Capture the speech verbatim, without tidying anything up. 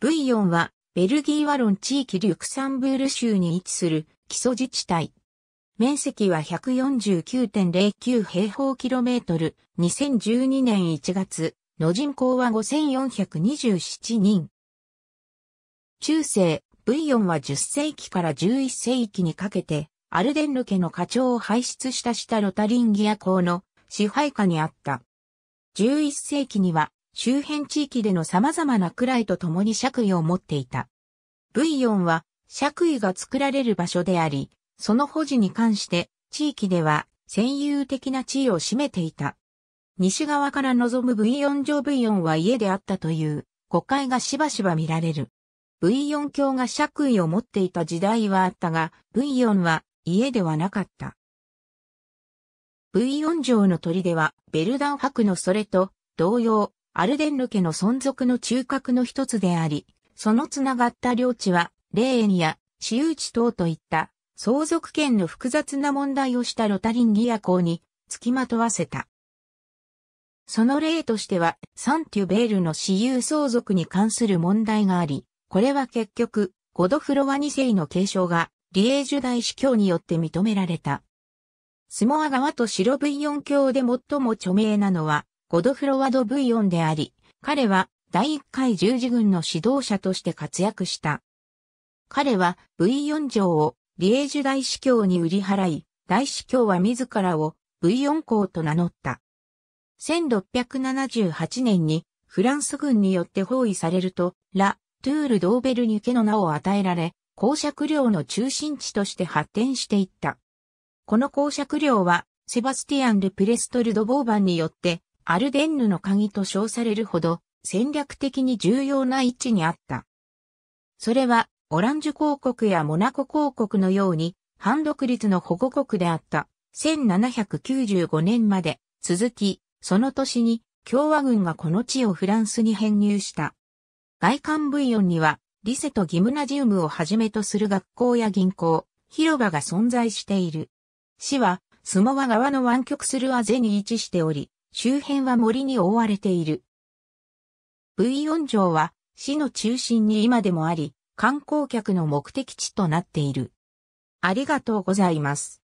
ブイヨンは、ベルギー・ワロン地域リュクサンブール州に位置する基礎自治体。面積は ひゃくよんじゅうきゅうてんゼロきゅう 平方キロメートル、にせんじゅうにねんいちがつの人口はごせんよんひゃくにじゅうななにん。中世、ブイヨンはじゅっせいきからじゅういっせいきにかけて、アルデンヌ家の家長を輩出した下ロタリンギア公の支配下にあった。じゅういっせいきには、周辺地域での様々な位と共に爵位を持っていた。ブイヨンは爵位が作られる場所であり、その保持に関して地域では占有的な地位を占めていた。西側から望むブイヨン城ブイヨンは家であったという誤解がしばしば見られる。ブイヨン卿が爵位を持っていた時代はあったが、ブイヨンは家ではなかった。ブイヨン城の砦はベルダン伯のそれと同様、アルデンヌ家の存続の中核の一つであり、そのつながった領地は、霊園や私有地等といった相続権の複雑な問題をしたロタリンギア公につきまとわせた。その例としては、サンテュベールの私有相続に関する問題があり、これは結局、ゴドフロワにせいの継承が、リエージュ大司教によって認められた。スモア川と白ブイヨン卿で最も著名なのは、ゴドフロワ・ド・ブイヨンであり、彼はだいいっかい十字軍の指導者として活躍した。彼はブイヨン城をリエージュ大司教に売り払い、大司教は自らをブイヨン公と名乗った。せんろっぴゃくななじゅうはちねんにフランス軍によって包囲されると、ラ・トゥール・ドーベルニュ家の名を与えられ、公爵領の中心地として発展していった。この公爵領はセバスティアン・ル・プレストル・ド・ボーバンによって、アルデンヌの鍵と称されるほど戦略的に重要な位置にあった。それはオランジュ公国やモナコ公国のように反独立の保護国であったせんななひゃくきゅうじゅうごねんまで続き、その年に共和軍がこの地をフランスに編入した。外観ブイヨンにはリセとギムナジウムをはじめとする学校や銀行、広場が存在している。市はスモワ川の湾曲するアゼに位置しており、周辺は森に覆われている。ブイヨン城は市の中心に今でもあり、観光客の目的地となっている。ありがとうございます。